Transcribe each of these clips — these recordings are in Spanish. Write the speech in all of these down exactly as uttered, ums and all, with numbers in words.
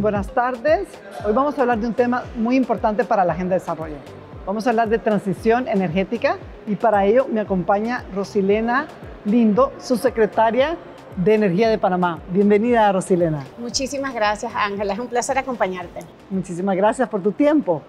buenas tardes. Hoy vamos a hablar de un tema muy importante para la Agenda de Desarrollo. Vamos a hablar de transición energética y para ello me acompaña Rosilena Lindo, subsecretaria de Energía de Panamá. Bienvenida, Rosilena. Muchísimas gracias, Ángela. Es un placer acompañarte. Muchísimas gracias por tu tiempo.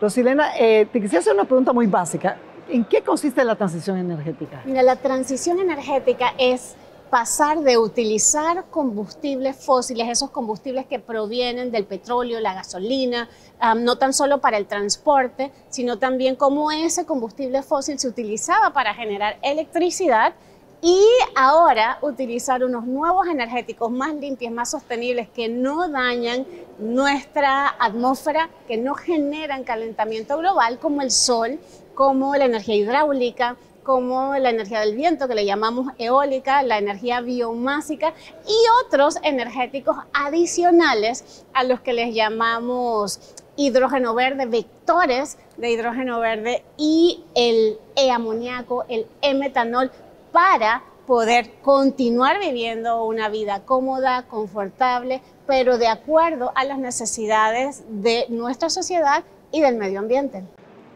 Rosilena, eh, te quisiera hacer una pregunta muy básica. ¿En qué consiste la transición energética? Mira, la transición energética es pasar de utilizar combustibles fósiles, esos combustibles que provienen del petróleo, la gasolina, um, no tan solo para el transporte, sino también cómo ese combustible fósil se utilizaba para generar electricidad y ahora utilizar unos nuevos energéticos más limpios, más sostenibles, que no dañan nuestra atmósfera, que no generan calentamiento global, como el sol, como la energía hidráulica, como la energía del viento, que le llamamos eólica, la energía biomásica y otros energéticos adicionales a los que les llamamos hidrógeno verde, vectores de hidrógeno verde y el e-amoníaco, el e-metanol, para poder continuar viviendo una vida cómoda, confortable, pero de acuerdo a las necesidades de nuestra sociedad y del medio ambiente.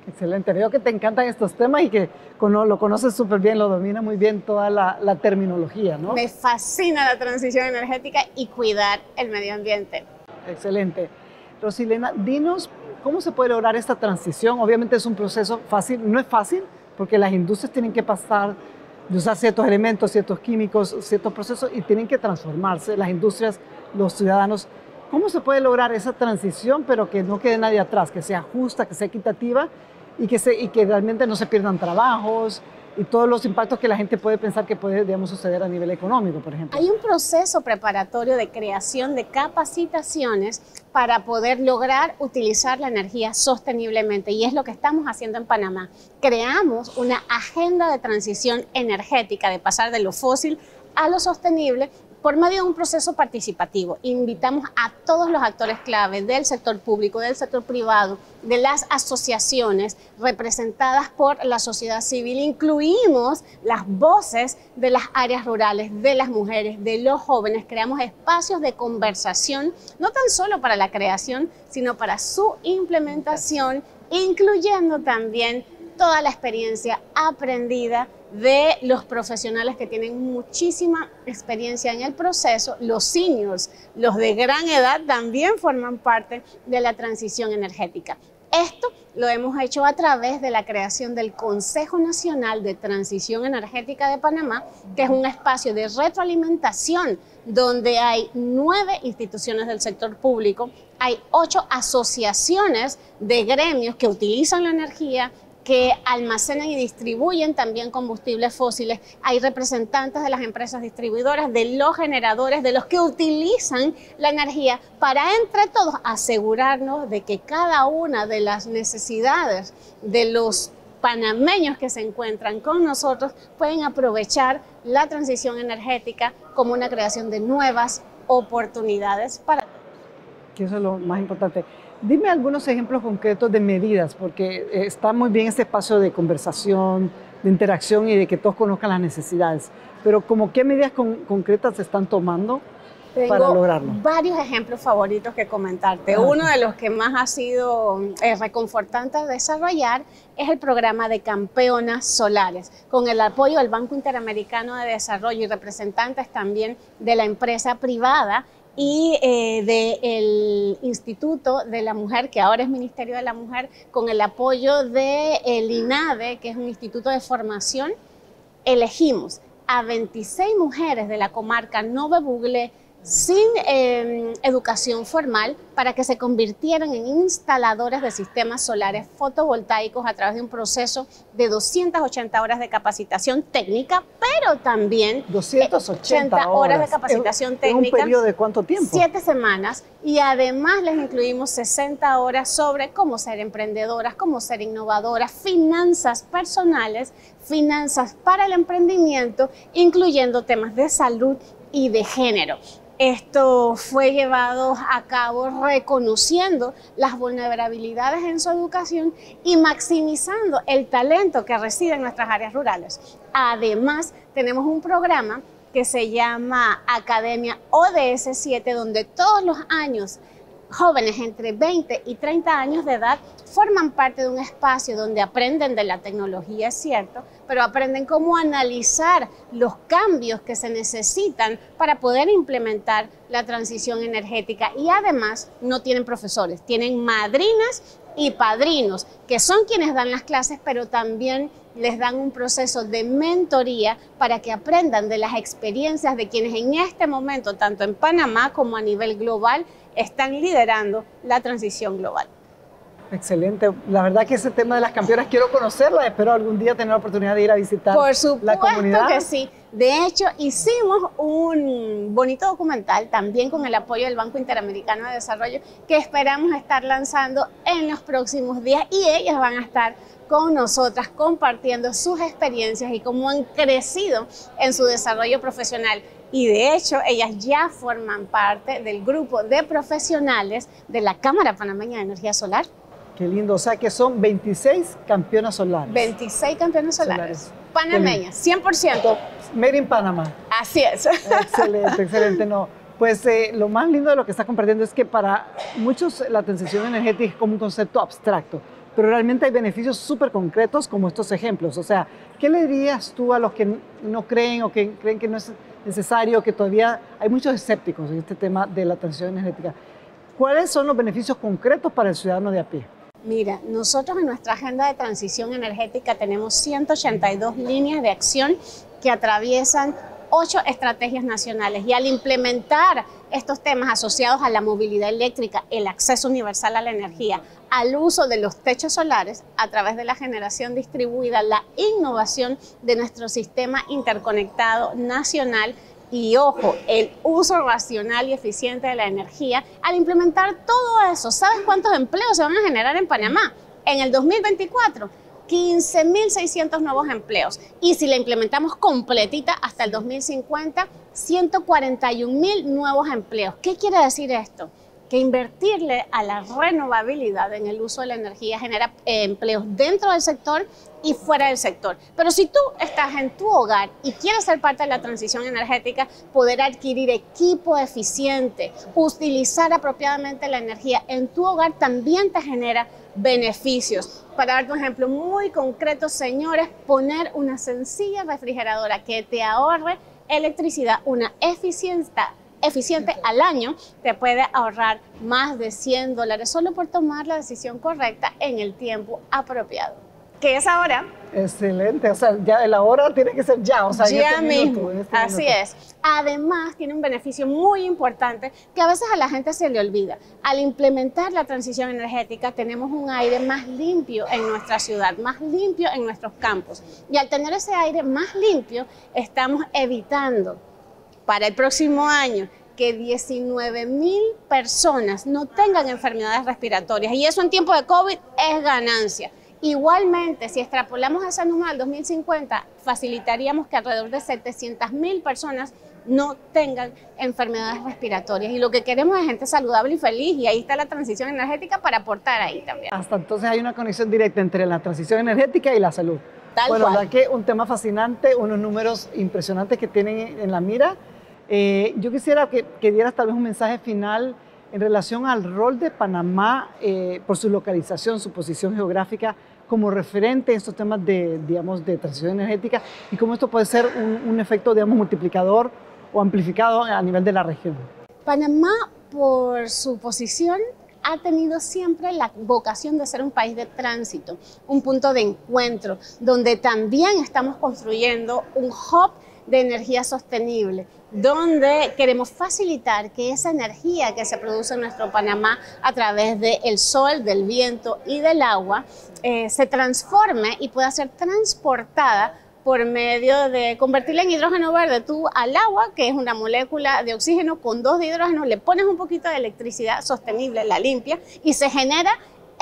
Excelente, veo que te encantan estos temas y que lo conoces súper bien, lo domina muy bien toda la, la terminología, ¿no? Me fascina la transición energética y cuidar el medio ambiente. Excelente. Rosilena, dinos cómo se puede lograr esta transición. Obviamente es un proceso fácil, no es fácil porque las industrias tienen que pasar de usar ciertos elementos, ciertos químicos, ciertos procesos y tienen que transformarse las industrias, los ciudadanos. ¿Cómo se puede lograr esa transición, pero que no quede nadie atrás, que sea justa, que sea equitativa y que, se, y que realmente no se pierdan trabajos y todos los impactos que la gente puede pensar que puede, digamos, suceder a nivel económico, por ejemplo? Hay un proceso preparatorio de creación de capacitaciones para poder lograr utilizar la energía sosteniblemente y es lo que estamos haciendo en Panamá. Creamos una agenda de transición energética, de pasar de lo fósil a lo sostenible, por medio de un proceso participativo. Invitamos a todos los actores clave del sector público, del sector privado, de las asociaciones representadas por la sociedad civil. Incluimos las voces de las áreas rurales, de las mujeres, de los jóvenes. Creamos espacios de conversación, no tan solo para la creación, sino para su implementación, incluyendo también toda la experiencia aprendida de los profesionales que tienen muchísima experiencia en el proceso. Los seniors, los de gran edad, también forman parte de la transición energética. Esto lo hemos hecho a través de la creación del Consejo Nacional de Transición Energética de Panamá, que es un espacio de retroalimentación donde hay nueve instituciones del sector público, hay ocho asociaciones de gremios que utilizan la energía, que almacenan y distribuyen también combustibles fósiles. Hay representantes de las empresas distribuidoras, de los generadores, de los que utilizan la energía para entre todos asegurarnos de que cada una de las necesidades de los panameños que se encuentran con nosotros pueden aprovechar la transición energética como una creación de nuevas oportunidades para todos. Que eso es lo más importante. Dime algunos ejemplos concretos de medidas, porque está muy bien este espacio de conversación, de interacción y de que todos conozcan las necesidades. Pero, ¿cómo qué medidas con, concretas se están tomando Tengo para lograrlo? Varios ejemplos favoritos que comentarte. Ajá. Uno de los que más ha sido eh, reconfortante de desarrollar es el programa de campeonas solares, con el apoyo del Banco Interamericano de Desarrollo y representantes también de la empresa privada y eh, del Instituto de la Mujer, que ahora es Ministerio de la Mujer, con el apoyo del I N A D E, que es un instituto de formación. Elegimos a veintiséis mujeres de la comarca Ngäbe Buglé sin eh, educación formal para que se convirtieran en instaladoras de sistemas solares fotovoltaicos a través de un proceso de doscientas ochenta horas de capacitación técnica, pero también doscientas ochenta horas de capacitación técnica. ¿En un periodo de cuánto tiempo? Siete semanas. Y además les incluimos sesenta horas sobre cómo ser emprendedoras, cómo ser innovadoras, finanzas personales, finanzas para el emprendimiento, incluyendo temas de salud y de género. Esto fue llevado a cabo reconociendo las vulnerabilidades en su educación y maximizando el talento que reside en nuestras áreas rurales. Además, tenemos un programa que se llama Academia O D S siete, donde todos los años jóvenes entre veinte y treinta años de edad forman parte de un espacio donde aprenden de la tecnología, es cierto, pero aprenden cómo analizar los cambios que se necesitan para poder implementar la transición energética. Y además no tienen profesores, tienen madrinas y padrinos, que son quienes dan las clases, pero también les dan un proceso de mentoría para que aprendan de las experiencias de quienes en este momento, tanto en Panamá como a nivel global, están liderando la transición global. Excelente. La verdad que ese tema de las campeonas quiero conocerla. Espero algún día tener la oportunidad de ir a visitar Por supuesto la comunidad. Que sí. De hecho, hicimos un bonito documental también con el apoyo del Banco Interamericano de Desarrollo que esperamos estar lanzando en los próximos días, y ellas van a estar con nosotras compartiendo sus experiencias y cómo han crecido en su desarrollo profesional. Y de hecho, ellas ya forman parte del grupo de profesionales de la Cámara Panameña de Energía Solar. Qué lindo, o sea que son veintiséis campeonas solares. veintiséis campeonas solares. solares. Panameñas, cien por ciento. Made in Panamá. Así es. Excelente, excelente. No, pues eh, lo más lindo de lo que está compartiendo es que para muchos la transición energética es como un concepto abstracto, pero realmente hay beneficios súper concretos como estos ejemplos. O sea, ¿qué le dirías tú a los que no creen o que creen que no es necesario, que todavía hay muchos escépticos en este tema de la transición energética? ¿Cuáles son los beneficios concretos para el ciudadano de a pie? Mira, nosotros en nuestra agenda de transición energética tenemos ciento ochenta y dos líneas de acción que atraviesan ocho estrategias nacionales, y al implementar estos temas asociados a la movilidad eléctrica, el acceso universal a la energía, al uso de los techos solares a través de la generación distribuida, la innovación de nuestro sistema interconectado nacional, y ojo, el uso racional y eficiente de la energía, al implementar todo eso, ¿sabes cuántos empleos se van a generar en Panamá? En el dos mil veinticuatro, quince mil seiscientos nuevos empleos. Y si la implementamos completita hasta el dos mil cincuenta, ciento cuarenta y un mil nuevos empleos. ¿Qué quiere decir esto? Que invertirle a la renovabilidad en el uso de la energía genera eh, empleos dentro del sector y fuera del sector. Pero si tú estás en tu hogar y quieres ser parte de la transición energética, poder adquirir equipo eficiente, utilizar apropiadamente la energía en tu hogar también te genera beneficios. Para darte un ejemplo muy concreto, señores, poner una sencilla refrigeradora que te ahorre electricidad, una eficiencia eficiente al año, te puede ahorrar más de cien dólares solo por tomar la decisión correcta en el tiempo apropiado, que es ahora. Excelente, o sea, ya el ahora tiene que ser ya, o sea, ya este mismo. Minuto, este Así minuto. es. Además, tiene un beneficio muy importante que a veces a la gente se le olvida. Al implementar la transición energética, tenemos un aire más limpio en nuestra ciudad, más limpio en nuestros campos. Y al tener ese aire más limpio, estamos evitando para el próximo año que diecinueve mil personas no tengan enfermedades respiratorias, y eso en tiempo de COVID es ganancia. Igualmente, si extrapolamos ese número al dos mil cincuenta, facilitaríamos que alrededor de setecientas mil personas no tengan enfermedades respiratorias, y lo que queremos es gente saludable y feliz, y ahí está la transición energética para aportar ahí también. Hasta entonces hay una conexión directa entre la transición energética y la salud. Tal bueno, cual. La verdad que un tema fascinante, unos números impresionantes que tienen en la mira. Eh, yo quisiera que, que dieras tal vez un mensaje final en relación al rol de Panamá eh, por su localización, su posición geográfica como referente en estos temas de, digamos, de transición energética, y cómo esto puede ser un, un efecto, digamos, multiplicador o amplificado a nivel de la región. Panamá, por su posición, ha tenido siempre la vocación de ser un país de tránsito, un punto de encuentro, donde también estamos construyendo un hub de energía sostenible, donde queremos facilitar que esa energía que se produce en nuestro Panamá a través del sol, del viento y del agua, eh, se transforme y pueda ser transportada por medio de convertirla en hidrógeno verde. Tú al agua, que es una molécula de oxígeno con dos de hidrógeno, le pones un poquito de electricidad sostenible, la limpia, y se genera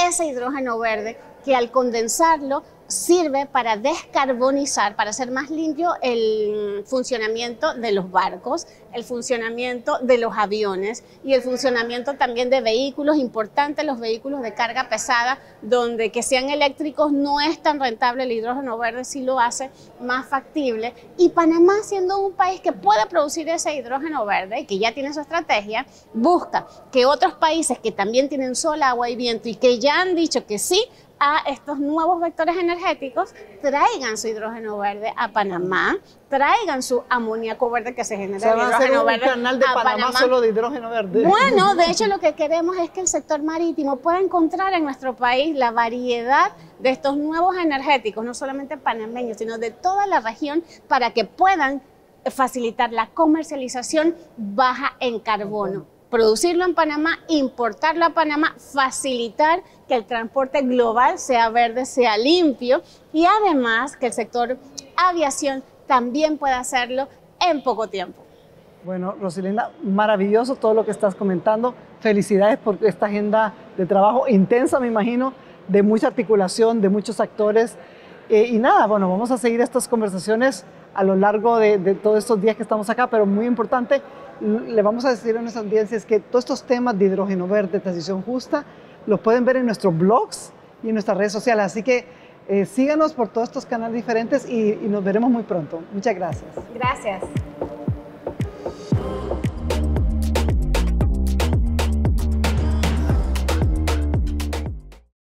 ese hidrógeno verde que al condensarlo sirve para descarbonizar, para hacer más limpio el funcionamiento de los barcos, el funcionamiento de los aviones y el funcionamiento también de vehículos, importantes los vehículos de carga pesada, donde que sean eléctricos no es tan rentable, el hidrógeno verde sí lo hace más factible. Y Panamá, siendo un país que pueda producir ese hidrógeno verde y que ya tiene su estrategia, busca que otros países que también tienen sol, agua y viento y que ya han dicho que sí a estos nuevos vectores energéticos, traigan su hidrógeno verde a Panamá, traigan su amoníaco verde que se genera de hidrógeno verde. ¿Un canal de Panamá, Panamá solo de hidrógeno verde? Bueno, de hecho lo que queremos es que el sector marítimo pueda encontrar en nuestro país la variedad de estos nuevos energéticos, no solamente panameños, sino de toda la región, para que puedan facilitar la comercialización baja en carbono. Producirlo en Panamá, importarlo a Panamá, facilitar que el transporte global sea verde, sea limpio, y además que el sector aviación también pueda hacerlo en poco tiempo. Bueno, Rosilena, maravilloso todo lo que estás comentando. Felicidades por esta agenda de trabajo intensa, me imagino, de mucha articulación, de muchos actores. Eh, y nada, bueno, vamos a seguir estas conversaciones a lo largo de, de todos estos días que estamos acá, pero muy importante, le vamos a decir a nuestras audiencias que todos estos temas de hidrógeno verde, transición justa, los pueden ver en nuestros blogs y en nuestras redes sociales. Así que eh, síganos por todos estos canales diferentes y, y nos veremos muy pronto. Muchas gracias. Gracias.